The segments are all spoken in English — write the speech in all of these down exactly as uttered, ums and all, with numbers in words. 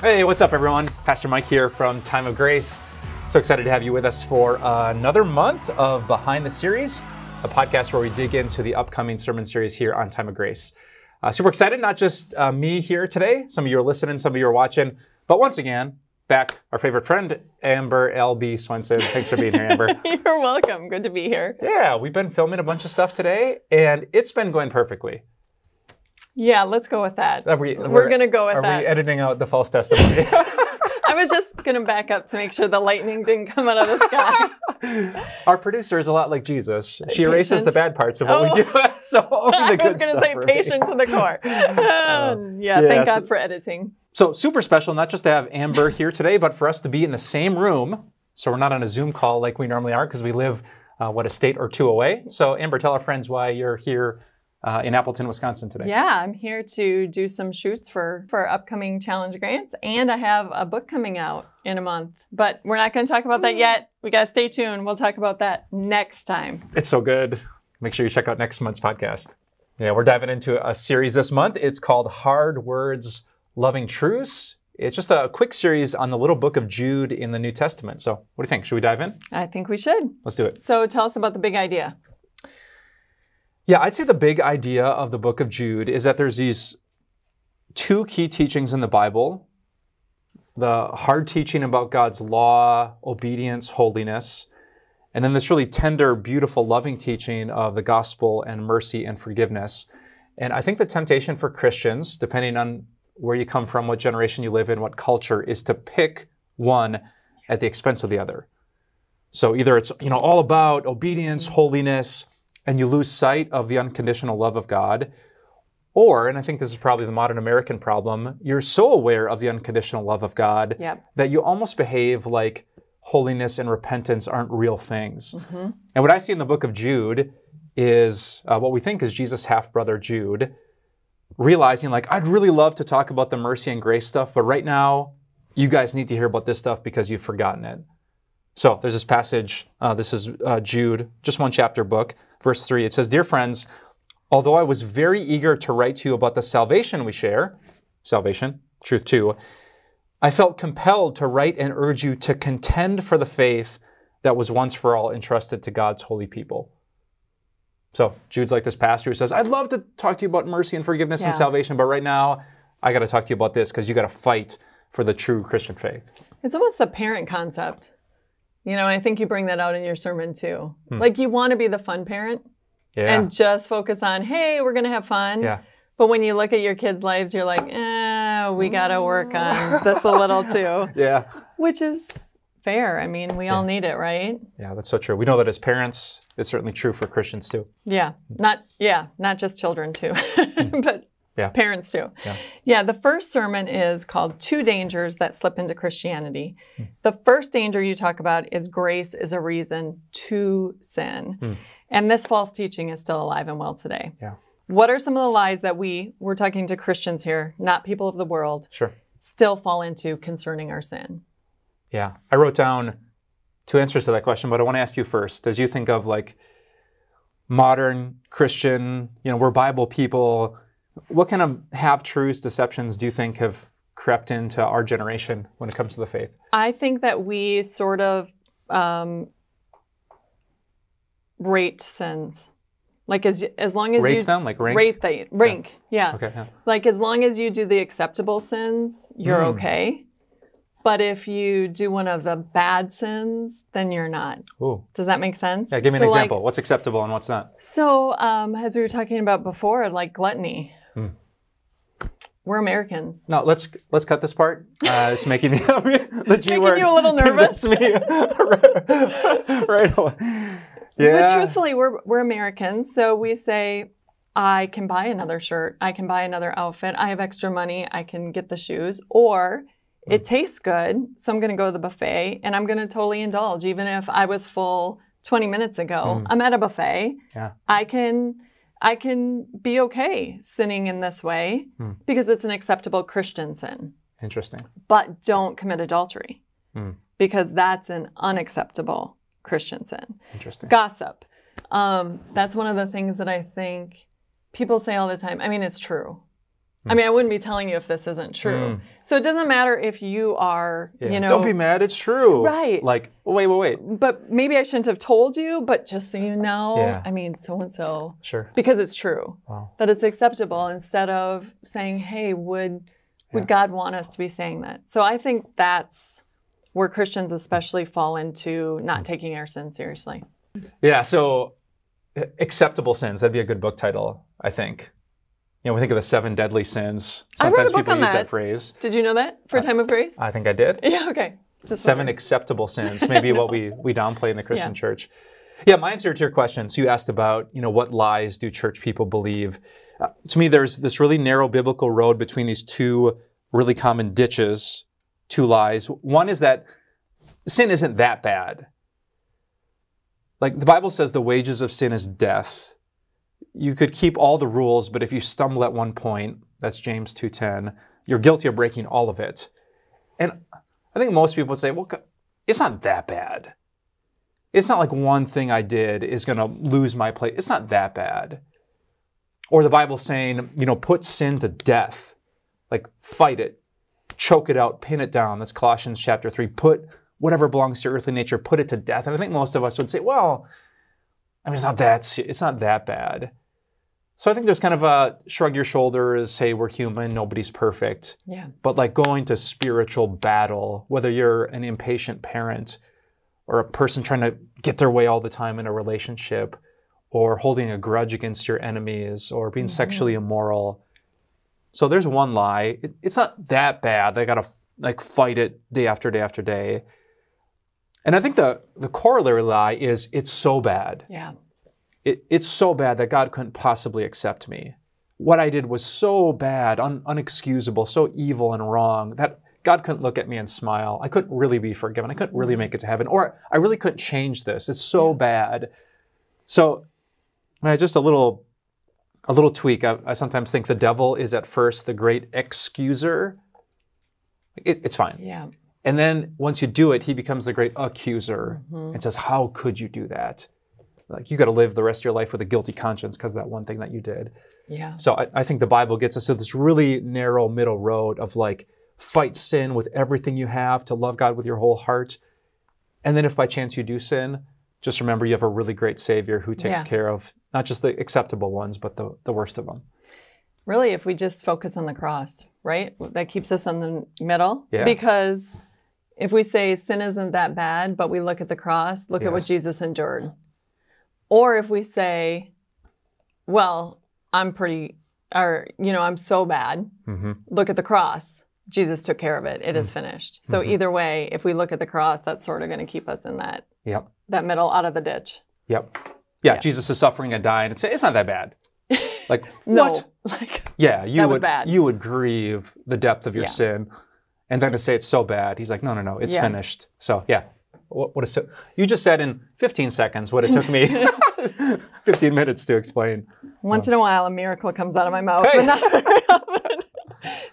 Hey, what's up everyone? Pastor Mike here from Time of Grace. So excited to have you with us for another month of Behind the Series, a podcast where we dig into the upcoming sermon series here on Time of Grace. Uh, super excited, not just uh, me here today. Some of you are listening, some of you are watching, but once again, back our favorite friend, Amber Albee Swenson. Thanks for being here, Amber. You're welcome, good to be here. Yeah, we've been filming a bunch of stuff today and it's been going perfectly. Yeah, let's go with that. Are we, we're, we're gonna go with are that. Are we editing out the false testimony? I was just gonna back up to make sure the lightning didn't come out of the sky. Our producer is a lot like Jesus. She erases the bad parts of what oh. we do, so only the good stuff. I was gonna say patient to the core. um, yeah, yeah, thank so, God for editing. So super special, not just to have Amber here today, but for us to be in the same room. So we're not on a Zoom call like we normally are because we live, uh, what, a state or two away. So Amber, tell our friends why you're here Uh, in Appleton, Wisconsin today. Yeah, I'm here to do some shoots for, for upcoming Challenge Grants, and I have a book coming out in a month, but we're not going to talk about that yet. We got to stay tuned. We'll talk about that next time. It's so good. Make sure you check out next month's podcast. Yeah, we're diving into a series this month. It's called Hard Words, Loving Truths. It's just a quick series on the little book of Jude in the New Testament. So what do you think? Should we dive in? I think we should. Let's do it. So tell us about the big idea. Yeah, I'd say the big idea of the book of Jude is that there's these two key teachings in the Bible, the hard teaching about God's law, obedience, holiness, and then this really tender, beautiful, loving teaching of the gospel and mercy and forgiveness. And I think the temptation for Christians, depending on where you come from, what generation you live in, what culture, is to pick one at the expense of the other. So either it's, you know, all about obedience, holiness, and you lose sight of the unconditional love of God, or, and I think this is probably the modern American problem, you're so aware of the unconditional love of God yep. that you almost behave like holiness and repentance aren't real things. Mm-hmm. And what I see in the book of Jude is uh, what we think is Jesus' half-brother Jude, realizing like, I'd really love to talk about the mercy and grace stuff, but right now you guys need to hear about this stuff because you've forgotten it. So there's this passage, uh, this is uh, Jude, just one chapter book, verse three. It says, "Dear friends, although I was very eager to write to you about the salvation we share," salvation, truth too, "I felt compelled to write and urge you to contend for the faith that was once for all entrusted to God's holy people." So Jude's like this pastor who says, I'd love to talk to you about mercy and forgiveness yeah. and salvation, but right now I got to talk to you about this because you got to fight for the true Christian faith. It's almost the parent concept. You know, I think you bring that out in your sermon too. Hmm. Like you want to be the fun parent yeah. and just focus on, hey, we're going to have fun. Yeah. But when you look at your kids' lives, you're like, eh, we got to work on this a little too. yeah. Which is fair. I mean, we yeah. all need it, right? Yeah, that's so true. We know that as parents, it's certainly true for Christians too. Yeah. Not, yeah, not just children too, but yeah. parents too. Yeah. yeah, the first sermon is called Two Dangers That Slip Into Christianity. Mm. The first danger you talk about is grace is a reason to sin. Mm. And this false teaching is still alive and well today. Yeah. What are some of the lies that we, we're talking to Christians here, not people of the world, sure. still fall into concerning our sin? Yeah, I wrote down two answers to that question, but I want to ask you first, as you think of like modern Christian, you know, we're Bible people, what kind of half-truths, deceptions do you think have crept into our generation when it comes to the faith? I think that we sort of um, rate sins. Like as, as long as Rates you- them? Like rank? Rate the, rank, yeah. yeah. Okay. Yeah. Like as long as you do the acceptable sins, you're mm. okay. But if you do one of the bad sins, then you're not. Ooh. Does that make sense? Yeah, give me so an example. Like, what's acceptable and what's not? So um, as we were talking about before, like gluttony. Mm. We're Americans. No, let's let's cut this part. Uh, it's making me the G making word. You a little nervous. me right, right away. Yeah. But truthfully, we're we're Americans, so we say, I can buy another shirt. I can buy another outfit. I have extra money. I can get the shoes. Or mm. it tastes good, so I'm going to go to the buffet and I'm going to totally indulge, even if I was full twenty minutes ago. Mm. I'm at a buffet. Yeah. I can. I can be okay sinning in this way hmm. because it's an acceptable Christian sin. Interesting. But don't commit adultery hmm. because that's an unacceptable Christian sin. Interesting. Gossip. Um, that's one of the things that I think people say all the time. I mean, it's true. I mean, I wouldn't be telling you if this isn't true. Mm. So it doesn't matter if you are, yeah. you know. Don't be mad, it's true. Right. Like, wait, wait, wait. But maybe I shouldn't have told you, but just so you know, yeah. I mean, so-and-so. Sure. Because it's true. Wow. That it's acceptable instead of saying, hey, would, would yeah. God want us to be saying that? So I think that's where Christians especially fall into not taking our sin seriously. Yeah, so acceptable sins, that'd be a good book title, I think. You know, we think of the seven deadly sins. Sometimes people use that. that phrase. Did you know that for uh, Time of Grace? I think I did. Yeah, okay. Just seven wondering. acceptable sins, maybe no. what we, we downplay in the Christian yeah. church. Yeah, my answer to your question, so you asked about, you know, what lies do church people believe? Uh, to me, there's this really narrow biblical road between these two really common ditches, two lies. One is that sin isn't that bad. Like the Bible says the wages of sin is death. You could keep all the rules, but if you stumble at one point, that's James two ten, you're guilty of breaking all of it. And I think most people would say, well, it's not that bad. It's not like one thing I did is going to lose my place. It's not that bad. Or the Bible saying, you know, put sin to death. Like fight it, choke it out, pin it down. That's Colossians chapter three. Put whatever belongs to your earthly nature, put it to death. And I think most of us would say, well, I mean, it's not that, it's not that bad. So I think there's kind of a shrug your shoulders, hey, we're human, nobody's perfect. Yeah. But like going to spiritual battle, whether you're an impatient parent or a person trying to get their way all the time in a relationship or holding a grudge against your enemies or being mm-hmm. sexually immoral. So there's one lie. It, it's not that bad. They got to like fight it day after day after day. And I think the, the corollary lie is it's so bad. Yeah. It, it's so bad that God couldn't possibly accept me. What I did was so bad, un, unexcusable, so evil and wrong that God couldn't look at me and smile. I couldn't really be forgiven. I couldn't really make it to heaven. Or I really couldn't change this. It's so yeah. bad. So just a little, a little tweak. I, I sometimes think the devil is at first the great excuser. It, it's fine. Yeah. And then once you do it, he becomes the great accuser mm-hmm. and says, how could you do that? Like, you got to live the rest of your life with a guilty conscience because of that one thing that you did. Yeah. So I, I think the Bible gets us to this really narrow middle road of like, fight sin with everything you have to love God with your whole heart. And then if by chance you do sin, just remember you have a really great Savior who takes yeah. care of not just the acceptable ones, but the, the worst of them. Really, if we just focus on the cross, right? That keeps us in the middle yeah. because... if we say sin isn't that bad, but we look at the cross, look yes. at what Jesus endured. Or if we say, well, I'm pretty, or, you know, I'm so bad. Mm-hmm. Look at the cross. Jesus took care of it. It mm-hmm. is finished. So mm-hmm. either way, if we look at the cross, that's sort of going to keep us in that, yep. that middle, out of the ditch. Yep. Yeah, yep. Jesus is suffering and dying. It's, it's not that bad. Like, no. what? Like, yeah, you that would, was bad. You would grieve the depth of your yeah. sin. And then to say it's so bad, he's like, no, no, no, it's yeah. finished. So yeah, what, what is, you just said in fifteen seconds what it took me fifteen minutes to explain. Once um, in a while, a miracle comes out of my mouth. Hey. But not very often.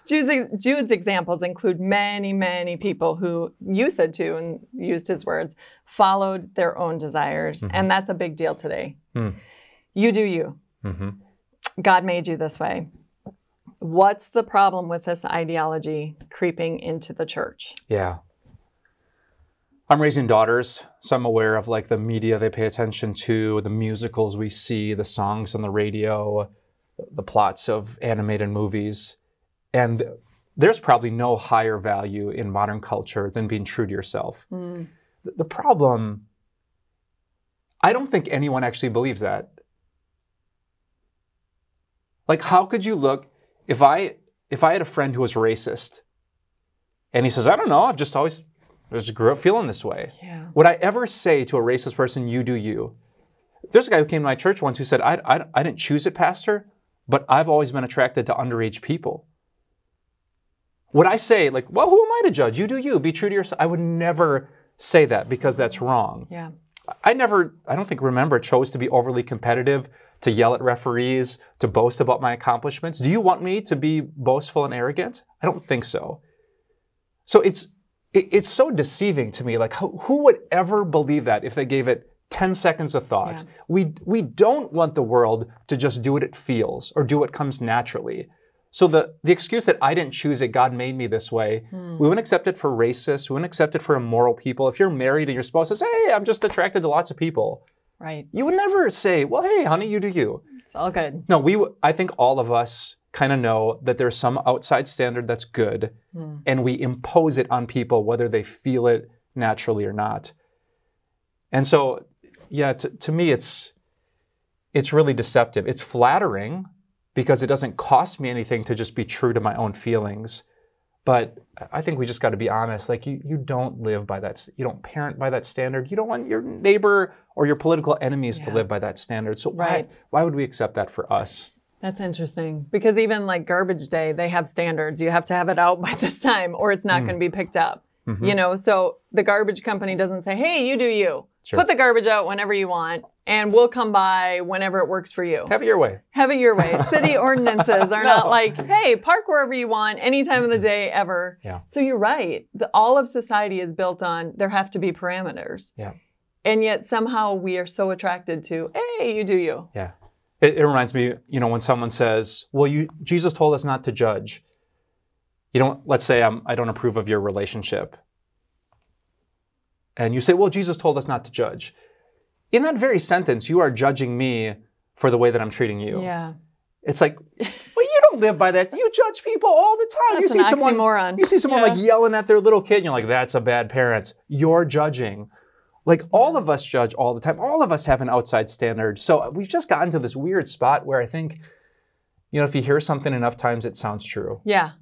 Jude's, Jude's examples include many, many people who you said to and used his words, followed their own desires. Mm-hmm. And that's a big deal today. Mm. You do you. Mm-hmm. God made you this way. What's the problem with this ideology creeping into the church? Yeah. I'm raising daughters, so I'm aware of like the media they pay attention to, the musicals we see, the songs on the radio, the plots of animated movies. And there's probably no higher value in modern culture than being true to yourself. Mm. The problem, I don't think anyone actually believes that. Like, how could you look... If I if I had a friend who was racist, and he says, I don't know, I've just always I just grew up feeling this way. Yeah. Would I ever say to a racist person, you do you? There's a guy who came to my church once who said, I, I, I didn't choose it, Pastor, but I've always been attracted to underage people. Would I say, like, well, who am I to judge? You do you, be true to yourself. I would never say that because that's wrong. Yeah. I never, I don't think, remember, chose to be overly competitive, to yell at referees, to boast about my accomplishments. Do you want me to be boastful and arrogant? I don't think so. So it's it, it's so deceiving to me. Like, who, who would ever believe that if they gave it ten seconds of thought? Yeah. We, we don't want the world to just do what it feels or do what comes naturally. So the, the excuse that I didn't choose it, God made me this way, mm. we wouldn't accept it for racists. We wouldn't accept it for immoral people. If you're married and your spouse says, hey, I'm just attracted to lots of people. Right. You would never say, well, hey, honey, you do you. It's all good. No, we. I think all of us kind of know that there's some outside standard that's good, mm. and we impose it on people whether they feel it naturally or not. And so, yeah, to, to me, it's, it's really deceptive. It's flattering, because it doesn't cost me anything to just be true to my own feelings. But I think we just got to be honest. Like, you, you don't live by that. You don't parent by that standard. You don't want your neighbor or your political enemies yeah. to live by that standard. So right. why, why would we accept that for us? That's interesting. Because even like garbage day, they have standards. You have to have it out by this time or it's not mm. going to be picked up. Mm-hmm. You know, so the garbage company doesn't say, hey, you do you. Sure. Put the garbage out whenever you want, and we'll come by whenever it works for you. Have it your way. Have it your way. City ordinances are no. not like, hey, park wherever you want, any time of the day, ever. Yeah. So you're right. The, all of society is built on there have to be parameters. Yeah. And yet somehow we are so attracted to, hey, you do you. Yeah. It, it reminds me, you know, when someone says, well, you, Jesus told us not to judge. You don't, let's say I'm, I don't approve of your relationship. And you say, well, Jesus told us not to judge. In that very sentence, you are judging me for the way that I'm treating you. Yeah. It's like, well, you don't live by that. You judge people all the time. That's you see an oxymoron. Someone, you see someone yeah. like yelling at their little kid and you're like, that's a bad parent. You're judging. Like all of us judge all the time. All of us have an outside standard. So we've just gotten to this weird spot where I think, you know, if you hear something enough times, it sounds true. Yeah.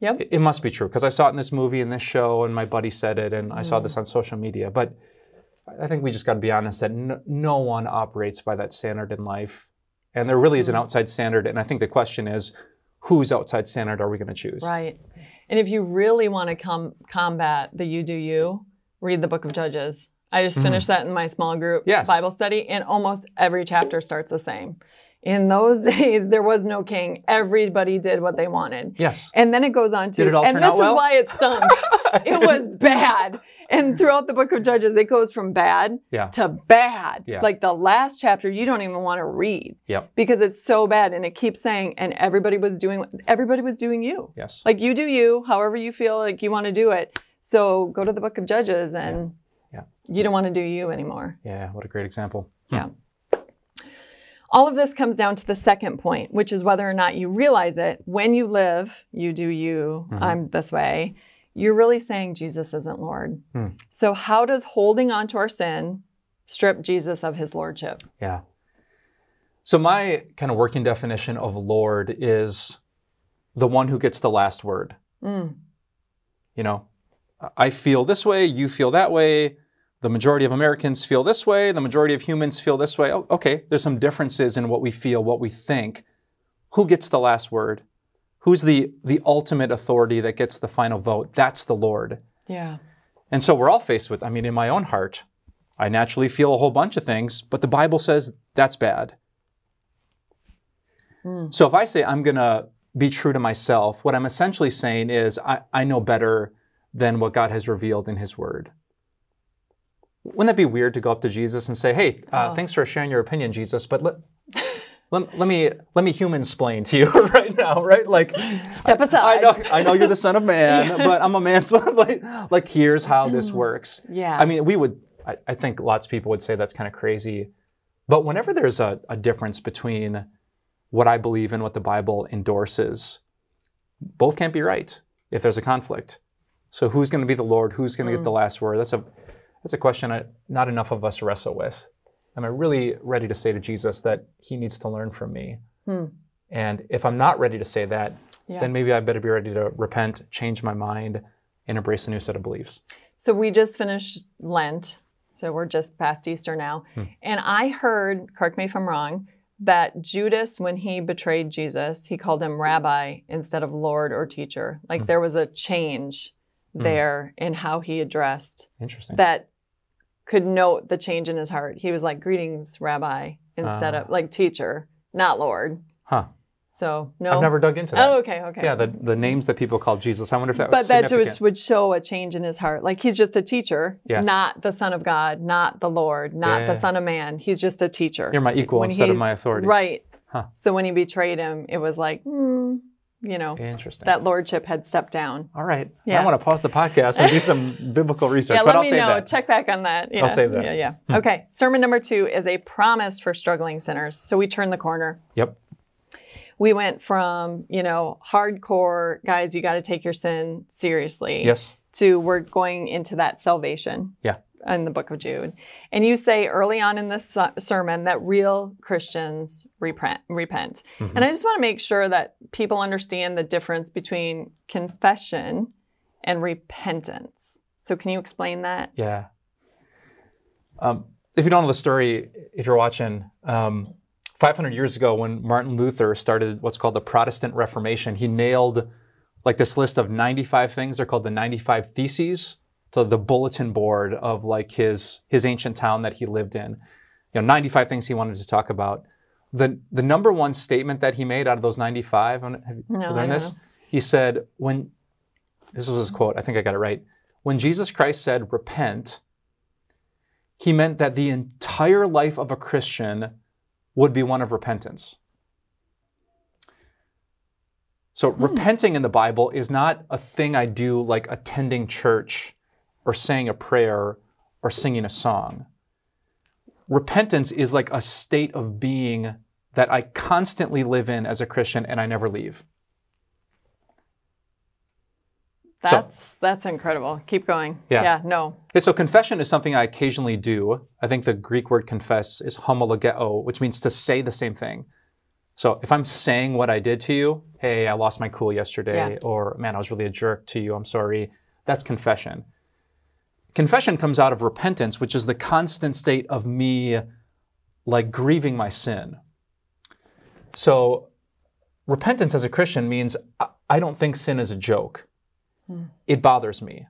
Yep. It must be true, because I saw it in this movie, in this show, and my buddy said it, and mm. I saw this on social media. But I think we just got to be honest that no, no one operates by that standard in life. And there really mm. is an outside standard. And I think the question is, whose outside standard are we going to choose? Right. And if you really want to com combat the you do you, read the Book of Judges. I just finished mm. that in my small group yes. Bible study, and almost every chapter starts the same. In those days, there was no king. Everybody did what they wanted. Yes. And then it goes on to, did it all and turn this out well? Is why it stunk. It was bad. And throughout the Book of Judges, it goes from bad yeah. to bad. Yeah. Like the last chapter, you don't even want to read yep. because it's so bad. And it keeps saying, and everybody was doing, everybody was doing you. Yes. Like you do you, however you feel like you want to do it. So go to the Book of Judges and yeah. Yeah. you don't want to do you anymore. Yeah. What a great example. Yeah. Hmm. All of this comes down to the second point, which is whether or not you realize it. When you live, you do you, mm-hmm. I'm this way, you're really saying Jesus isn't Lord. Mm. So how does holding on to our sin strip Jesus of his lordship? Yeah. So my kind of working definition of Lord is the one who gets the last word. Mm. You know, I feel this way, you feel that way. The majority of Americans feel this way. The majority of humans feel this way. Oh, okay, there's some differences in what we feel, what we think. Who gets the last word? Who's the, the ultimate authority that gets the final vote? That's the Lord. Yeah. And so we're all faced with, I mean, in my own heart, I naturally feel a whole bunch of things, but the Bible says that's bad. Mm. So if I say I'm going to be true to myself, what I'm essentially saying is I, I know better than what God has revealed in his word. Wouldn't that be weird to go up to Jesus and say, hey, uh, oh. thanks for sharing your opinion, Jesus, but let, let, let me let me human-splain to you right now, right? Like, step aside. I, I, know, I know you're the Son of Man, yeah. but I'm a man, so like, like, here's how this works. Yeah. I mean, we would, I, I think lots of people would say that's kind of crazy, but whenever there's a, a difference between what I believe and what the Bible endorses, both can't be right if there's a conflict. So who's going to be the Lord? Who's going to mm. get the last word? That's a... That's a question I, not enough of us wrestle with. Am I really ready to say to Jesus that he needs to learn from me? Hmm. And if I'm not ready to say that, yeah. then maybe I better be ready to repent, change my mind, and embrace a new set of beliefs. So we just finished Lent. So we're just past Easter now. Hmm. And I heard, correct me if I'm wrong, that Judas, when he betrayed Jesus, he called him rabbi instead of Lord or teacher. Like hmm. there was a change there hmm. in how he addressed Interesting. That could note the change in his heart. He was like, greetings, Rabbi, instead uh, of like teacher, not Lord. Huh. So no. I've never dug into that. Oh, okay, okay. Yeah, the, the names that people call Jesus. I wonder if that but was But that would show a change in his heart. Like he's just a teacher, yeah. not the Son of God, not the Lord, not yeah. the Son of Man. He's just a teacher. You're my equal when instead of my authority. Right. Huh. So when he betrayed him, it was like, hmm. you know, Interesting. that lordship had stepped down. All right. Yeah. I want to pause the podcast and do some biblical research, yeah, but I'll save know. that. Let me know. Check back on that. Yeah. I'll save that. Yeah, yeah. Hmm. Okay. Sermon number two is a promise for struggling sinners. So we turn the corner. Yep. We went from, you know, hardcore, guys, you got to take your sin seriously. Yes. To we're going into that salvation. Yeah. In the book of Jude. And you say early on in this sermon that real Christians repent. repent. Mm-hmm. And I just want to make sure that people understand the difference between confession and repentance. So can you explain that? Yeah. Um, if you don't know the story, if you're watching, um, five hundred years ago when Martin Luther started what's called the Protestant Reformation, he nailed like this list of ninety-five things. They're called the ninety-five Theses. So the bulletin board of like his his ancient town that he lived in, you know, ninety-five things he wanted to talk about. The the number one statement that he made out of those ninety-five, have you no, learned this? Know. He said, when, this was his quote, I think I got it right. When Jesus Christ said, repent, he meant that the entire life of a Christian would be one of repentance. So hmm. repenting in the Bible is not a thing I do like attending church or saying a prayer, or singing a song. Repentance is like a state of being that I constantly live in as a Christian and I never leave. That's so, that's incredible. Keep going. Yeah. yeah, no. So confession is something I occasionally do. I think the Greek word confess is homologeo, which means to say the same thing. So if I'm saying what I did to you, hey, I lost my cool yesterday, yeah. or man, I was really a jerk to you, I'm sorry, that's confession. Confession comes out of repentance, which is the constant state of me, like, grieving my sin. So repentance as a Christian means I don't think sin is a joke. Mm. It bothers me.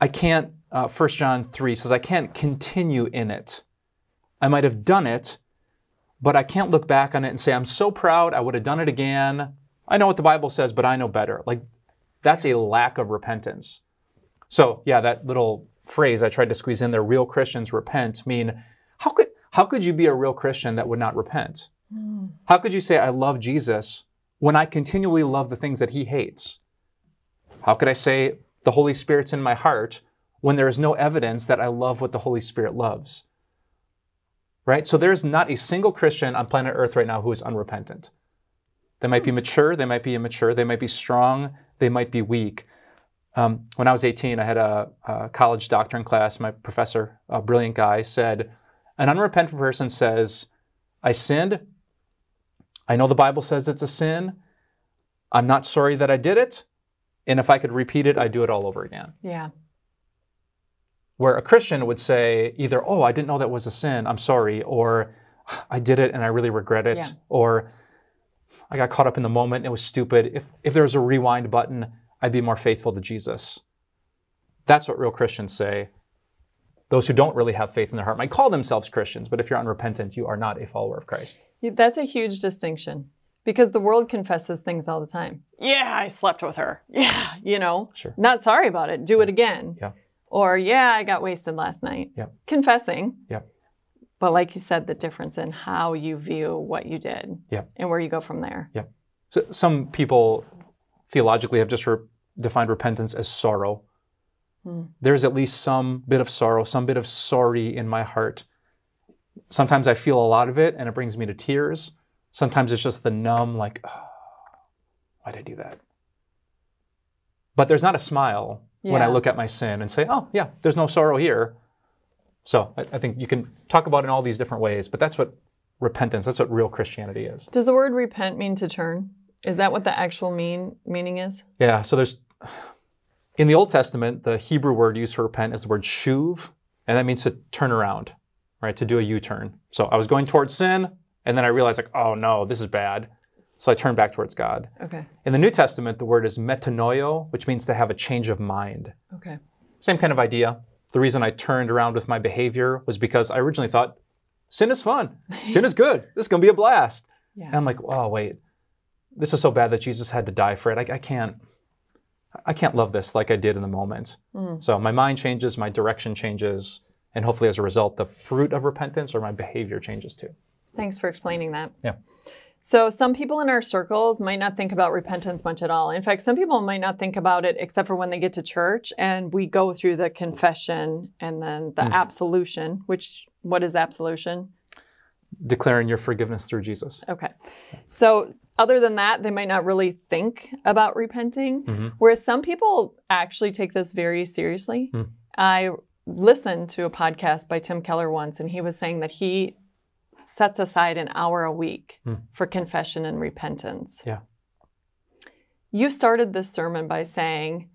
I can't, uh, First John three says, I can't continue in it. I might have done it, but I can't look back on it and say, I'm so proud, I would have done it again. I know what the Bible says, but I know better. Like, that's a lack of repentance. So yeah, that little phrase I tried to squeeze in there, real Christians repent, mean, how could, how could you be a real Christian that would not repent? Mm. How could you say I love Jesus when I continually love the things that he hates? How could I say the Holy Spirit's in my heart when there is no evidence that I love what the Holy Spirit loves? Right? So there's not a single Christian on planet Earth right now who is unrepentant. They might be mature, they might be immature, they might be strong, they might be weak. Um, when I was eighteen, I had a, a college doctrine class. My professor, a brilliant guy, said, an unrepentant person says, I sinned. I know the Bible says it's a sin. I'm not sorry that I did it. And if I could repeat it, I'd do it all over again. Yeah. Where a Christian would say either, oh, I didn't know that was a sin, I'm sorry, or I did it and I really regret it, yeah. or I got caught up in the moment and it was stupid. If, if there was a rewind button, I'd be more faithful to Jesus. That's what real Christians say. Those who don't really have faith in their heart might call themselves Christians, but if you're unrepentant, you are not a follower of Christ. That's a huge distinction because the world confesses things all the time. Yeah, I slept with her. Yeah, you know, sure. not sorry about it. Do yeah. it again. Yeah. Or yeah, I got wasted last night. Yeah. Confessing. Yeah. But like you said, the difference in how you view what you did yeah. and where you go from there. Yeah. So some people theologically have just re- defined repentance as sorrow. Mm. There's at least some bit of sorrow, some bit of sorry in my heart. Sometimes I feel a lot of it and it brings me to tears. Sometimes it's just the numb, like, oh, why'd I do that? But there's not a smile yeah. when I look at my sin and say, oh yeah, there's no sorrow here. So I, I think you can talk about it in all these different ways, but that's what repentance, that's what real Christianity is. Does the word repent mean to turn? Is that what the actual mean, meaning is? Yeah, so there's, in the Old Testament, the Hebrew word used for repent is the word shuv, and that means to turn around, right, to do a U-turn. So I was going towards sin, and then I realized like, oh no, this is bad. So I turned back towards God. Okay. In the New Testament, the word is metanoia, which means to have a change of mind. Okay. Same kind of idea. The reason I turned around with my behavior was because I originally thought, sin is fun, sin is good, this is gonna be a blast. Yeah. And I'm like, oh wait. This is so bad that Jesus had to die for it. I, I can't, I can't love this like I did in the moment. Mm. So my mind changes, my direction changes, and hopefully as a result, the fruit of repentance or my behavior changes too. Thanks for explaining that. Yeah. So some people in our circles might not think about repentance much at all. In fact, some people might not think about it except for when they get to church and we go through the confession and then the mm. absolution, which, what is absolution? Declaring your forgiveness through Jesus. Okay. So other than that, they might not really think about repenting. Mm-hmm. Whereas some people actually take this very seriously. Mm. I listened to a podcast by Tim Keller once, and he was saying that he sets aside an hour a week mm. for confession and repentance. Yeah. You started this sermon by saying,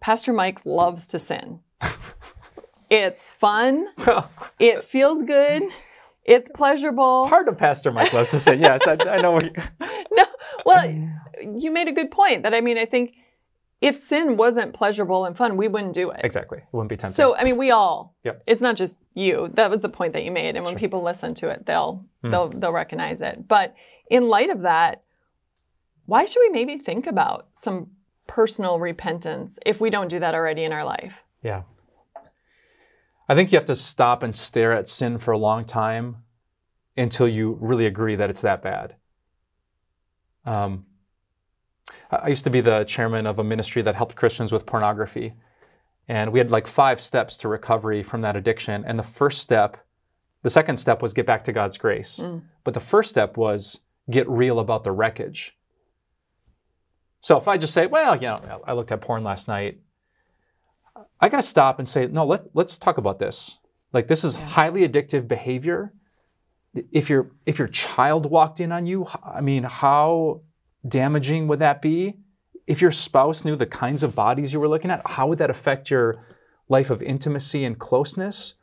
Pastor Mike loves to sin. It's fun. It feels good. It's pleasurable. Part of Pastor Mike loves to sin. Yes, I, I know what you... No, well, you made a good point that, I mean, I think if sin wasn't pleasurable and fun, we wouldn't do it. Exactly. It wouldn't be tempting. So, I mean, we all, yep. It's not just you. That was the point that you made. And when sure. people listen to it, they'll, mm. they'll, they'll recognize it. But in light of that, why should we maybe think about some personal repentance if we don't do that already in our life? Yeah. I think you have to stop and stare at sin for a long time until you really agree that it's that bad. Um, I used to be the chairman of a ministry that helped Christians with pornography. And we had like five steps to recovery from that addiction. And the first step, the second step was get back to God's grace. Mm. But the first step was get real about the wreckage. So if I just say, well, you know, I looked at porn last night, I got to stop and say, no, let, let's talk about this. Like, this is yeah. highly addictive behavior. If, you're, if your child walked in on you, I mean, how damaging would that be? If your spouse knew the kinds of bodies you were looking at, how would that affect your life of intimacy and closeness?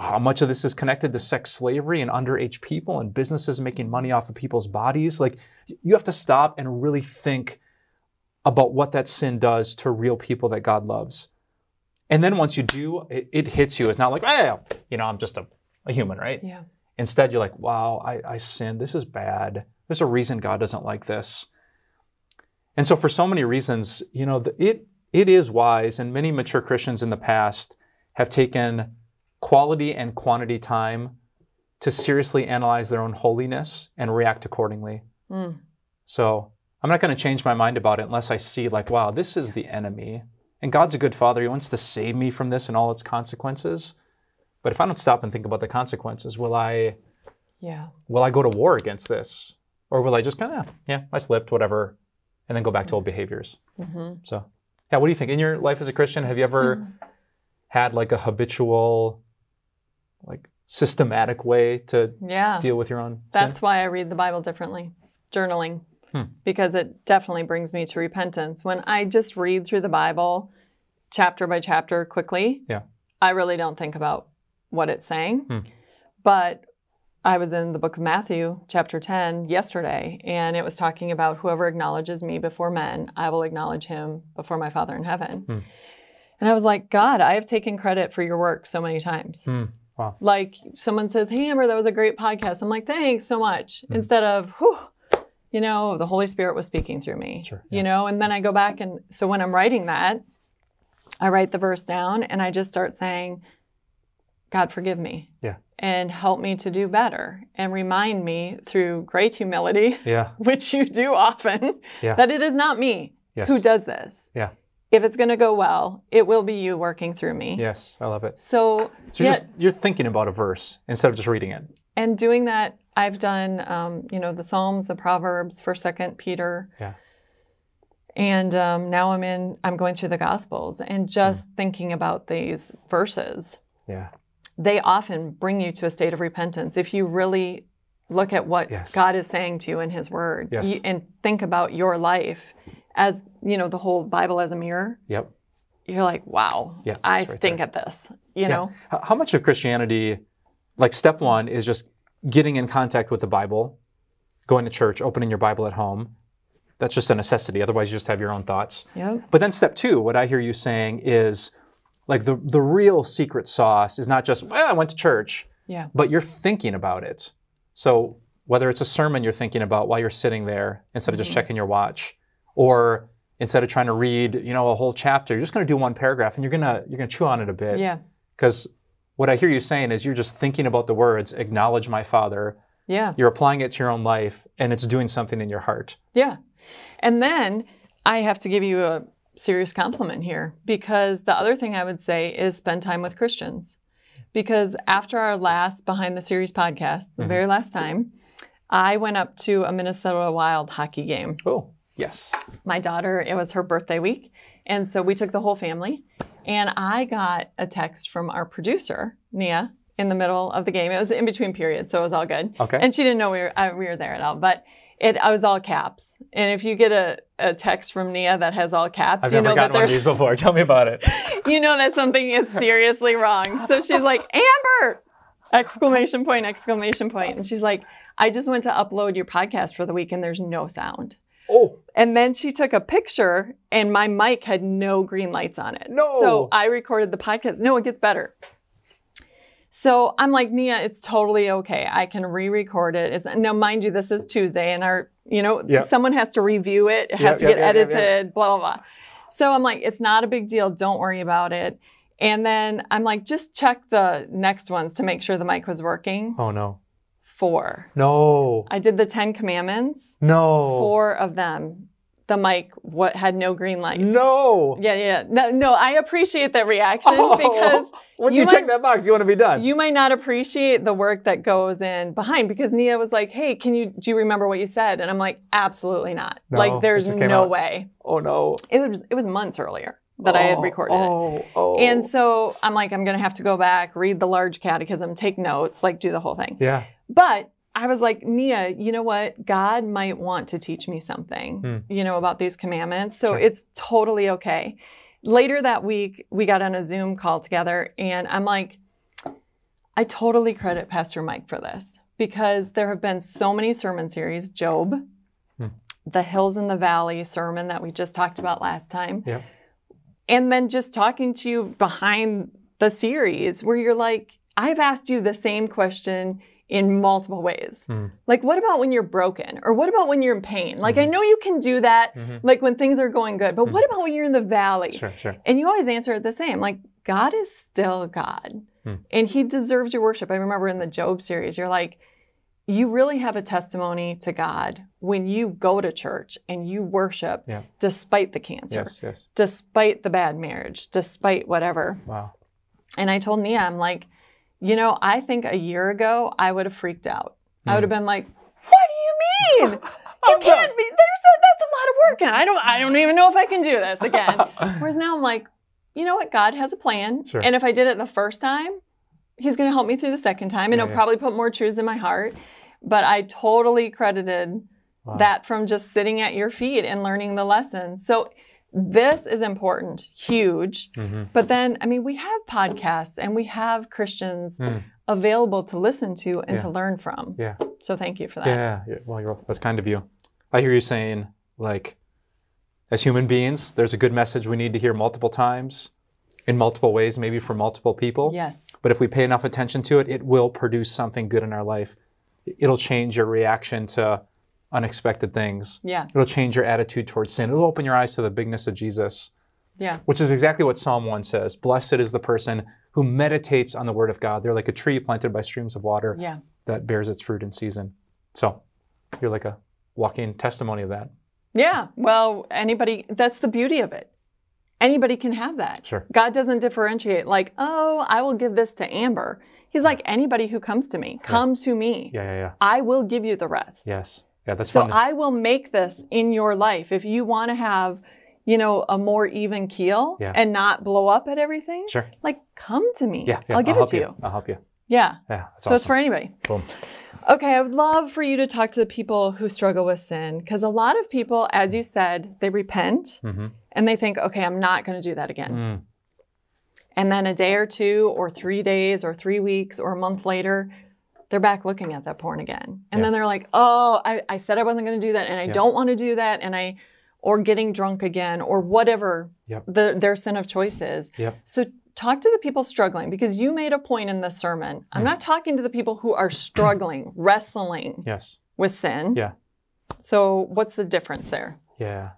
How much of this is connected to sex slavery and underage people and businesses making money off of people's bodies? Like, you have to stop and really think about what that sin does to real people that God loves. And then once you do, it, it hits you. It's not like, well, you know, I'm just a, a human, right? Yeah. Instead, you're like, wow, I, I sinned. This is bad. There's a reason God doesn't like this. And so for so many reasons, you know, the, it it is wise, and many mature Christians in the past have taken quality and quantity time to seriously analyze their own holiness and react accordingly. Mm. So I'm not going to change my mind about it unless I see like, wow, this is the enemy. And God's a good father. He wants to save me from this and all its consequences. But if I don't stop and think about the consequences, will I, yeah. will I go to war against this? Or will I just kind of, yeah, I slipped, whatever, and then go back to old behaviors? Mm-hmm. So, yeah, what do you think? In your life as a Christian, have you ever mm-hmm. had like a habitual, like systematic way to yeah. deal with your own That's sin? Why I read the Bible differently, journaling. Hmm. Because it definitely brings me to repentance. When I just read through the Bible chapter by chapter quickly, yeah. I really don't think about what it's saying. Hmm. But I was in the book of Matthew, chapter ten, yesterday, and it was talking about whoever acknowledges me before men, I will acknowledge him before my Father in heaven. Hmm. And I was like, God, I have taken credit for your work so many times. Hmm. Wow. Like someone says, hey, Amber, that was a great podcast. I'm like, thanks so much. Hmm. Instead of, whew. You know, the Holy Spirit was speaking through me, sure, yeah. you know, and then I go back. And so when I'm writing that, I write the verse down and I just start saying, God, forgive me yeah. and help me to do better and remind me through great humility, yeah. which you do often, yeah. that it is not me yes. who does this. Yeah. If it's going to go well, it will be you working through me. Yes, I love it. So, so you're, yeah, just, you're thinking about a verse instead of just reading it. And doing that, I've done, um, you know, the Psalms, the Proverbs, First, Second Peter. Yeah. And um, now I'm in, I'm going through the Gospels and just mm. thinking about these verses. Yeah. They often bring you to a state of repentance. If you really look at what yes. God is saying to you in His Word yes. you, and think about your life as, you know, the whole Bible as a mirror. Yep. You're like, wow, yeah, I right stink there. At this, you yeah. know? How much of Christianity, like step one is just getting in contact with the Bible, going to church, opening your Bible at home. That's just a necessity. Otherwise, you just have your own thoughts. Yep. But then step two, what I hear you saying is like the, the real secret sauce is not just, well, I went to church, yeah. but you're thinking about it. So whether it's a sermon you're thinking about while you're sitting there instead of just mm-hmm. checking your watch, or instead of trying to read, you know, a whole chapter, you're just going to do one paragraph and you're going to you're going to chew on it a bit. Yeah. Because what I hear you saying is you're just thinking about the words, acknowledge my Father, Yeah. You're applying it to your own life, and it's doing something in your heart. Yeah. And then I have to give you a serious compliment here, because the other thing I would say is spend time with Christians. Because after our last Behind the Series podcast, the mm-hmm. very last time, I went up to a Minnesota Wild hockey game. Oh, yes. My daughter, it was her birthday week, and so we took the whole family. And I got a text from our producer, Nia, in the middle of the game. It was in between periods, so it was all good. Okay. And she didn't know we were, I, we were there at all, but it I was all caps. And if you get a, a text from Nia that has all caps, I've you know that there's... I've never gotten one of these before. Tell me about it. You know that something is seriously wrong. So she's like, Amber! Exclamation point, exclamation point. And she's like, I just went to upload your podcast for the week and there's no sound. Oh. And then she took a picture and my mic had no green lights on it. No. So I recorded the podcast. No, it gets better. So I'm like, Nia, it's totally okay. I can re-record it. It's, now, mind you, this is Tuesday and our, you know, yep. someone has to review it. It has yep, to get yep, edited, yep, yep. blah, blah, blah. So I'm like, it's not a big deal. Don't worry about it. And then I'm like, just check the next ones to make sure the mic was working. Oh, no. Four. No. I did the Ten Commandments. No. Four of them. The mic what had no green lights. No. Yeah, yeah. No, no, I appreciate that reaction oh. because once you, you might, check that box, you want to be done. You might not appreciate the work that goes in behind, because Nia was like, hey, can you do you remember what you said? And I'm like, absolutely not. No, like there's no out. way. Oh no. It was it was months earlier that oh, I had recorded oh, it. Oh. And so I'm like, I'm gonna have to go back, read the Large Catechism, take notes, like do the whole thing. Yeah. But I was like, Nia, you know what? God might want to teach me something, mm. you know, about these commandments. So sure. it's totally okay. Later that week, we got on a Zoom call together and I'm like, I totally credit Pastor Mike for this, because there have been so many sermon series, Job, mm. the Hills and the Valley sermon that we just talked about last time. Yep. And then just talking to you behind the series where you're like, I've asked you the same question in multiple ways. Mm. Like, what about when you're broken? Or what about when you're in pain? Like, mm-hmm. I know you can do that, mm-hmm. like when things are going good, but mm-hmm. what about when you're in the valley? Sure, sure. And you always answer it the same. Like, God is still God. Mm. And he deserves your worship. I remember in the Job series, you're like, you really have a testimony to God when you go to church and you worship yeah. despite the cancer, yes, yes. despite the bad marriage, despite whatever. Wow. And I told Nia, I'm like, you know, I think a year ago, I would have freaked out. Mm. I would have been like, what do you mean? You can't be, there's a, that's a lot of work. And I don't, I don't even know if I can do this again. Whereas now I'm like, you know what? God has a plan. Sure. And if I did it the first time, he's going to help me through the second time. And yeah, he'll yeah. probably put more truths in my heart. But I totally credited wow. that from just sitting at your feet and learning the lessons. So this is important, huge. Mm-hmm. But then, I mean, we have podcasts and we have Christians mm. available to listen to and yeah. to learn from. Yeah. So thank you for that. Yeah. yeah. Well, you're, that's kind of you. I hear you saying, like, as human beings, there's a good message we need to hear multiple times in multiple ways, maybe for multiple people. Yes. But if we pay enough attention to it, it will produce something good in our life. It'll change your reaction to unexpected things. Yeah. It'll change your attitude towards sin. It'll open your eyes to the bigness of Jesus. Yeah. Which is exactly what Psalm one says. Blessed is the person who meditates on the word of God. They're like a tree planted by streams of water yeah. that bears its fruit in season. So you're like a walking testimony of that. Yeah. Well, anybody, that's the beauty of it. Anybody can have that. Sure. God doesn't differentiate like, oh, I will give this to Amber. He's like, anybody who comes to me, come yeah. to me. Yeah, yeah, yeah. I will give you the rest. Yes. Yeah, that's so funny. I will make this in your life. If you want to have, you know, a more even keel yeah. and not blow up at everything, sure. like come to me. Yeah, yeah. I'll give I'll it to you. you. I'll help you. Yeah. Yeah. So awesome. It's for anybody. Boom. Okay. I would love for you to talk to the people who struggle with sin, because a lot of people, as you said, they repent mm-hmm. and they think, okay, I'm not going to do that again. Mm. And then a day or two or three days or three weeks or a month later, they're back looking at that porn again. And yeah. then they're like, oh, I, I said I wasn't going to do that, and I yeah. don't want to do that, and I, or getting drunk again, or whatever yep. the, their sin of choice is. Yep. So talk to the people struggling, because you made a point in this sermon. I'm mm. not talking to the people who are struggling, wrestling yes. with sin. Yeah. So what's the difference there? Yeah.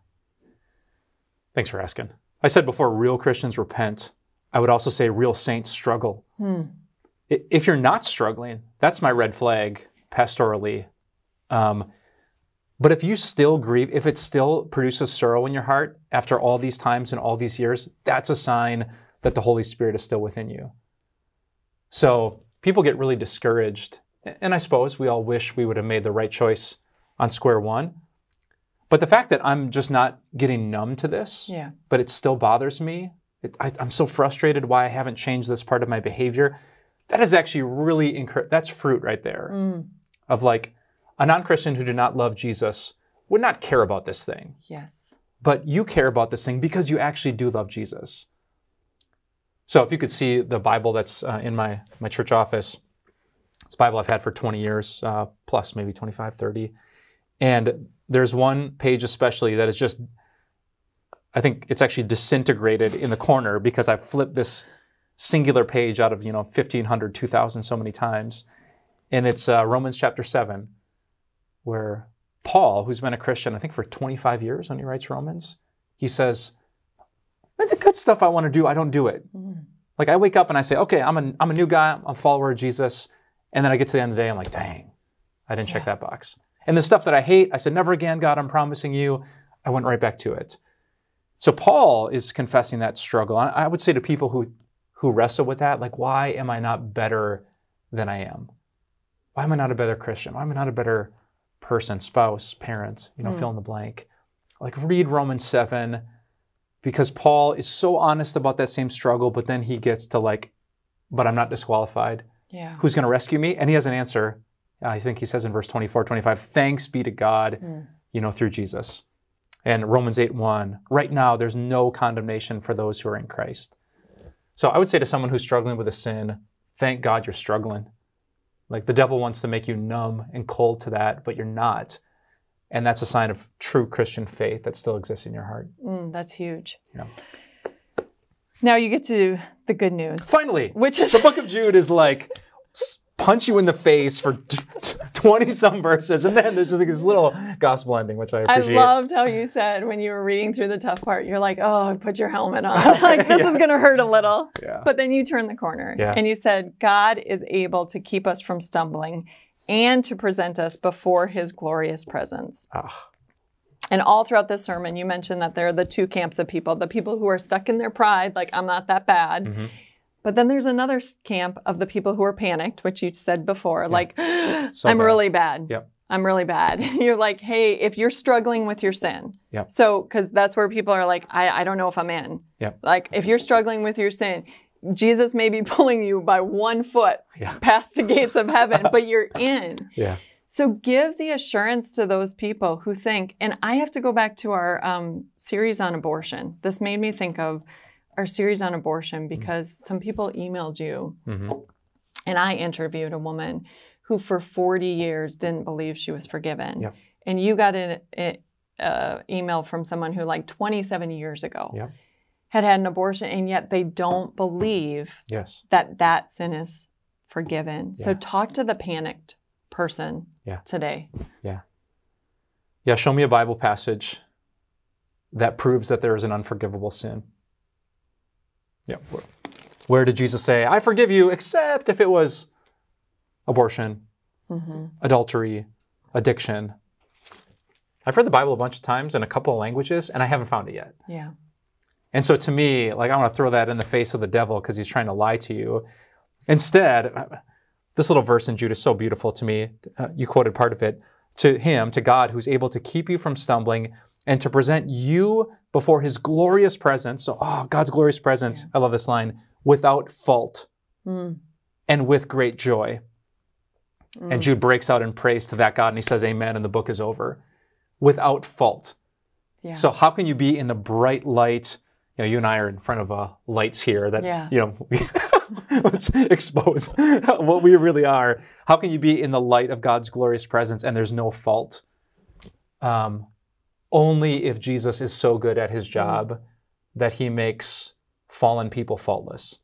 Thanks for asking. I said before, real Christians repent. I would also say real saints struggle. Hmm. If you're not struggling, that's my red flag. pastorally. Um, but if you still grieve, if it still produces sorrow in your heart after all these times and all these years, that's a sign that the Holy Spirit is still within you. So people get really discouraged. And I suppose we all wish we would have made the right choice on square one. But the fact that I'm just not getting numb to this, yeah. but it still bothers me, it, I, I'm so frustrated why I haven't changed this part of my behavior, that is actually really, incur- that's fruit right there. Mm. Of like, a non-Christian who did not love Jesus would not care about this thing. Yes. But you care about this thing because you actually do love Jesus. So if you could see the Bible that's uh, in my, my church office, it's a Bible I've had for twenty years, uh, plus maybe twenty-five, thirty. And there's one page especially that is just, I think it's actually disintegrated in the corner because I've flipped this singular page out of, you know, fifteen hundred, two thousand so many times. And it's uh, Romans chapter seven, where Paul, who's been a Christian, I think for twenty-five years when he writes Romans, he says, man, the good stuff I want to do, I don't do it. Mm. Like I wake up and I say, okay, I'm a, I'm a new guy, I'm a follower of Jesus. And then I get to the end of the day, I'm like, dang, I didn't yeah. check that box. And the stuff that I hate, I said, never again, God, I'm promising you. I went right back to it. So Paul is confessing that struggle. And I would say to people who, who wrestle with that, like, why am I not better than I am? Why am I not a better Christian? Why am I not a better person, spouse, parent, you know, mm. fill in the blank? Like read Romans seven, because Paul is so honest about that same struggle, but then he gets to like, but I'm not disqualified. Yeah. Who's going to rescue me? And he has an answer. I think he says in verse twenty-four, twenty-five, thanks be to God, mm. you know, through Jesus. And Romans eight, one, right now there's no condemnation for those who are in Christ. So I would say to someone who's struggling with a sin, thank God you're struggling. Like the devil wants to make you numb and cold to that, but you're not. And that's a sign of true Christian faith that still exists in your heart. Mm, that's huge. Yeah. Now you get to the good news. Finally. Which is the book of Jude is like... punch you in the face for twenty some verses, and then there's just like this little gospel ending, which I appreciate. I loved how you said when you were reading through the tough part, you're like, oh, put your helmet on. Like, this yeah. is going to hurt a little. Yeah. But then you turn the corner, yeah. and you said, God is able to keep us from stumbling and to present us before his glorious presence. Oh. And all throughout this sermon, you mentioned that there are the two camps of people, the people who are stuck in their pride, like, I'm not that bad. Mm-hmm. But then there's another camp of the people who are panicked, which you said before, yeah. like, so I'm bad. really bad. Yep. I'm really bad. You're like, hey, if you're struggling with your sin. Yep. So, because that's where people are like, I, I don't know if I'm in. Yep. Like, if you're struggling with your sin, Jesus may be pulling you by one foot yeah. past the gates of heaven, but you're in. Yeah. So give the assurance to those people who think, and I have to go back to our um, series on abortion. This made me think of our series on abortion, because mm-hmm. some people emailed you, mm-hmm. and I interviewed a woman who for forty years didn't believe she was forgiven. Yep. And you got an uh, email from someone who like twenty-seven years ago yep. had had an abortion, and yet they don't believe yes. that that sin is forgiven. Yeah. So talk to the panicked person yeah. today. Yeah. Yeah, show me a Bible passage that proves that there is an unforgivable sin. Yeah. Where did Jesus say, I forgive you, except if it was abortion, mm-hmm. adultery, addiction? I've read the Bible a bunch of times in a couple of languages, and I haven't found it yet. Yeah. And so to me, like, I want to throw that in the face of the devil because he's trying to lie to you. Instead, this little verse in Jude is so beautiful to me. Uh, you quoted part of it. To him, to God, who's able to keep you from stumbling and to present you before his glorious presence. So, oh, God's glorious presence. Yeah. I love this line. Without fault mm. and with great joy. Mm. And Jude breaks out in praise to that God. And he says, amen. And the book is over. Without fault. Yeah. So how can you be in the bright light? You know, you and I are in front of uh, lights here that, yeah. you know, let's expose what we really are. How can you be in the light of God's glorious presence and there's no fault? Um, Only if Jesus is so good at his job that he makes fallen people faultless.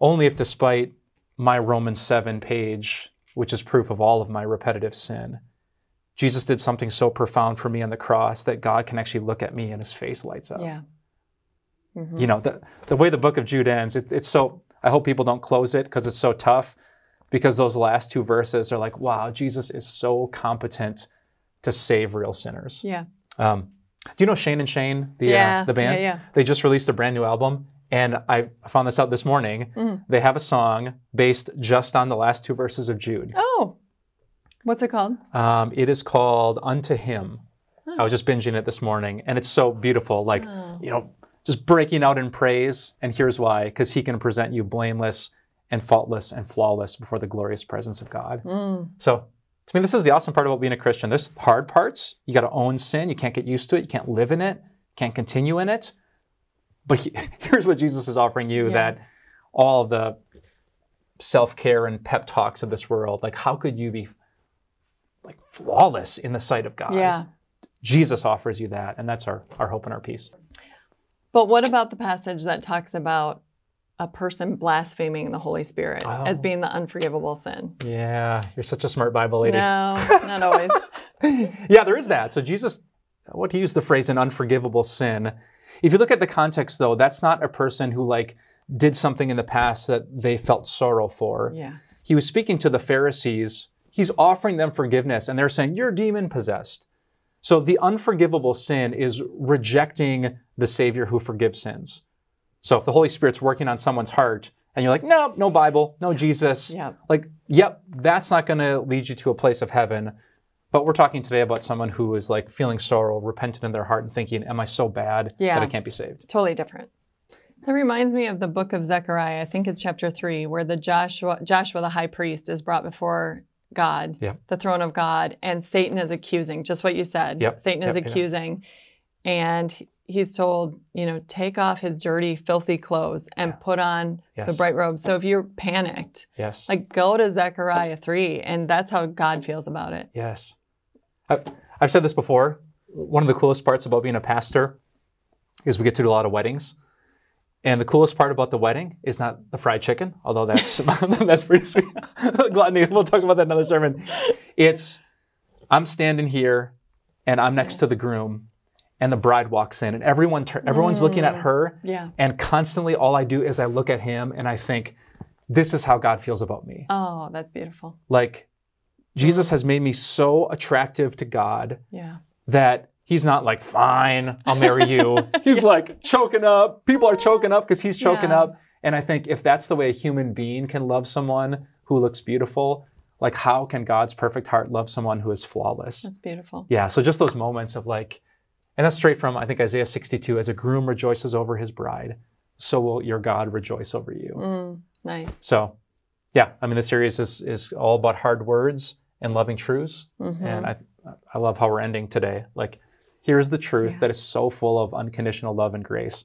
Only if, despite my Romans seven page, which is proof of all of my repetitive sin, Jesus did something so profound for me on the cross that God can actually look at me and his face lights up. Yeah. Mm-hmm. You know, the, the way the book of Jude ends, it, it's so, I hope people don't close it because it's so tough. because those last two verses are like, wow, Jesus is so competent to save real sinners. Yeah. Um, do you know Shane and Shane, the, yeah. uh, the band? Yeah, yeah. They just released a brand new album. And I found this out this morning. Mm. They have a song based just on the last two verses of Jude. Oh, what's it called? Um, it is called Unto Him. Oh. I was just binging it this morning. And it's so beautiful, like, oh. you know, just breaking out in praise. And here's why, because he can present you blameless and faultless and flawless before the glorious presence of God. Mm. So to me, this is the awesome part about being a Christian. There's hard parts. You got to own sin. You can't get used to it. You can't live in it. Can't continue in it. But he, here's what Jesus is offering you, yeah. that all of the self-care and pep talks of this world, like how could you be like flawless in the sight of God? Yeah. Jesus offers you that, and that's our, our hope and our peace. But what about the passage that talks about a person blaspheming the Holy Spirit oh. as being the unforgivable sin? Yeah, you're such a smart Bible lady. No, not always. Yeah, there is that. So Jesus, what he used the phrase an unforgivable sin. If you look at the context, though, that's not a person who like did something in the past that they felt sorrow for. Yeah. He was speaking to the Pharisees. He's offering them forgiveness, and they're saying, you're demon-possessed. So the unforgivable sin is rejecting the Savior who forgives sins. So if the Holy Spirit's working on someone's heart, and you're like, no, no Bible, no Jesus, yeah. like, yep, that's not going to lead you to a place of heaven. But we're talking today about someone who is like feeling sorrow, repentant in their heart and thinking, am I so bad yeah, that I can't be saved? Totally different. That reminds me of the book of Zechariah, I think it's chapter three, where the Joshua, Joshua the high priest is brought before God, yep. the throne of God, and Satan is accusing, just what you said. Yep. Satan yep, is accusing, yeah. and he's told, you know, take off his dirty, filthy clothes and yeah. put on yes. the bright robes. So if you're panicked, yes. like go to Zechariah three, and that's how God feels about it. Yes. I've said this before, one of the coolest parts about being a pastor is we get to do a lot of weddings. And the coolest part about the wedding is not the fried chicken, although that's, that's pretty sweet. Gluttony, we'll talk about that in another sermon. It's, I'm standing here and I'm next to the groom and the bride walks in and everyone everyone's mm. looking at her. Yeah. And constantly all I do is I look at him and I think, this is how God feels about me. Oh, that's beautiful. Like, Jesus has made me so attractive to God yeah. that he's not like, fine, I'll marry you. He's yeah. like choking up. People are choking up because he's choking yeah. up. And I think if that's the way a human being can love someone who looks beautiful, like how can God's perfect heart love someone who is flawless? That's beautiful. Yeah, so just those moments of like, and that's straight from, I think, Isaiah sixty-two, as a groom rejoices over his bride, so will your God rejoice over you. Mm, nice. So yeah, I mean, this series is, is all about hard words and loving truths. Mm-hmm. And I, I love how we're ending today. Like, here's the truth yeah. that is so full of unconditional love and grace.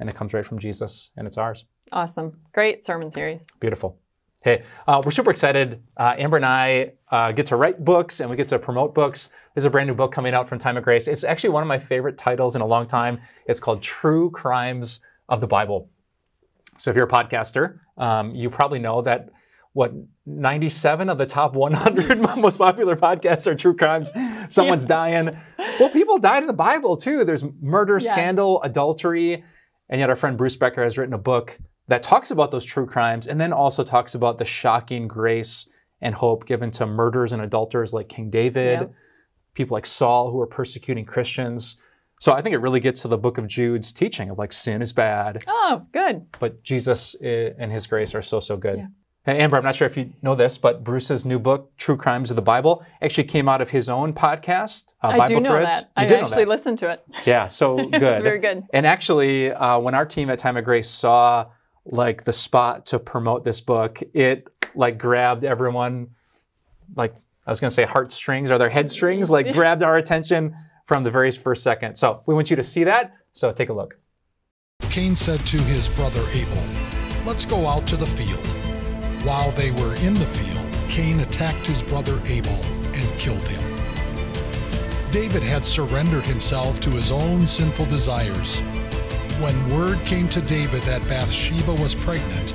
And it comes right from Jesus, and it's ours. Awesome. Great sermon series. Beautiful. Hey, uh, we're super excited. Uh, Amber and I uh, get to write books, and we get to promote books. There's a brand new book coming out from Time of Grace. It's actually one of my favorite titles in a long time. It's called True Crimes of the Bible. So if you're a podcaster, um, you probably know that what, ninety-seven of the top one hundred most popular podcasts are true crimes. Someone's yeah. dying. Well, people died in the Bible too. There's murder, yes. scandal, adultery. And yet our friend Bruce Becker has written a book that talks about those true crimes and then also talks about the shocking grace and hope given to murderers and adulterers like King David, yep. people like Saul who were persecuting Christians. So I think it really gets to the book of Jude's teaching of like sin is bad. Oh, good. But Jesus and his grace are so, so good. Yeah. Amber, I'm not sure if you know this, but Bruce's new book, True Crimes of the Bible, actually came out of his own podcast, uh, Bible Threads. I do know Threads. that. You I did actually know that. listened to it. Yeah, so good. It's very good. And actually, uh, when our team at Time of Grace saw like the spot to promote this book, it like grabbed everyone, like I was going to say heartstrings or their headstrings, like grabbed our attention from the very first second. So we want you to see that. So take a look. Cain said to his brother Abel, "Let's go out to the field." While they were in the field, Cain attacked his brother Abel and killed him. David had surrendered himself to his own sinful desires. When word came to David that Bathsheba was pregnant,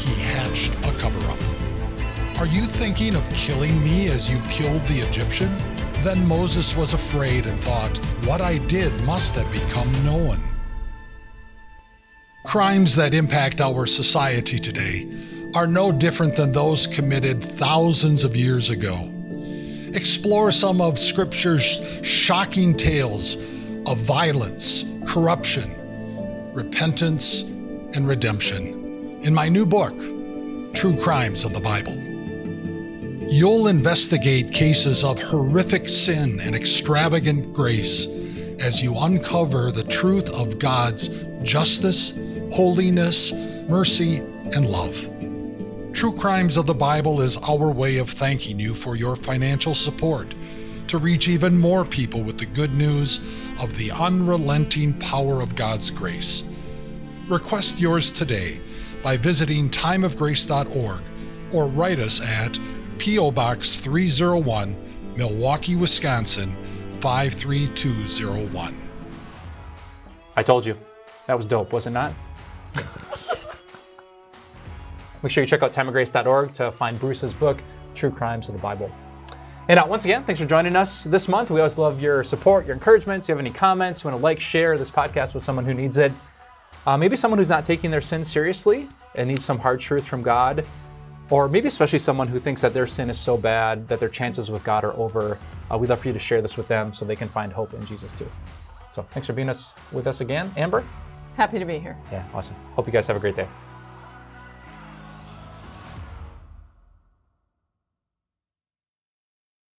he hatched a cover-up. Are you thinking of killing me as you killed the Egyptian? Then Moses was afraid and thought, what I did must have become known. Crimes that impact our society today are no different than those committed thousands of years ago. Explore some of Scripture's shocking tales of violence, corruption, repentance, and redemption in my new book, True Crimes of the Bible. You'll investigate cases of horrific sin and extravagant grace as you uncover the truth of God's justice, holiness, mercy, and love. True Crimes of the Bible is our way of thanking you for your financial support to reach even more people with the good news of the unrelenting power of God's grace. Request yours today by visiting time of grace dot org or write us at P O Box three oh one, Milwaukee, Wisconsin, five three two oh one. I told you. That was dope, was it not? Make sure you check out time of grace dot org to find Bruce's book, True Crimes of the Bible. And uh, once again, thanks for joining us this month. We always love your support, your encouragement. If you have any comments, you want to like, share this podcast with someone who needs it. Uh, maybe someone who's not taking their sin seriously and needs some hard truth from God. Or maybe especially someone who thinks that their sin is so bad that their chances with God are over. Uh, we'd love for you to share this with them so they can find hope in Jesus too. So thanks for being us, with us again. Amber? Happy to be here. Yeah, awesome. Hope you guys have a great day.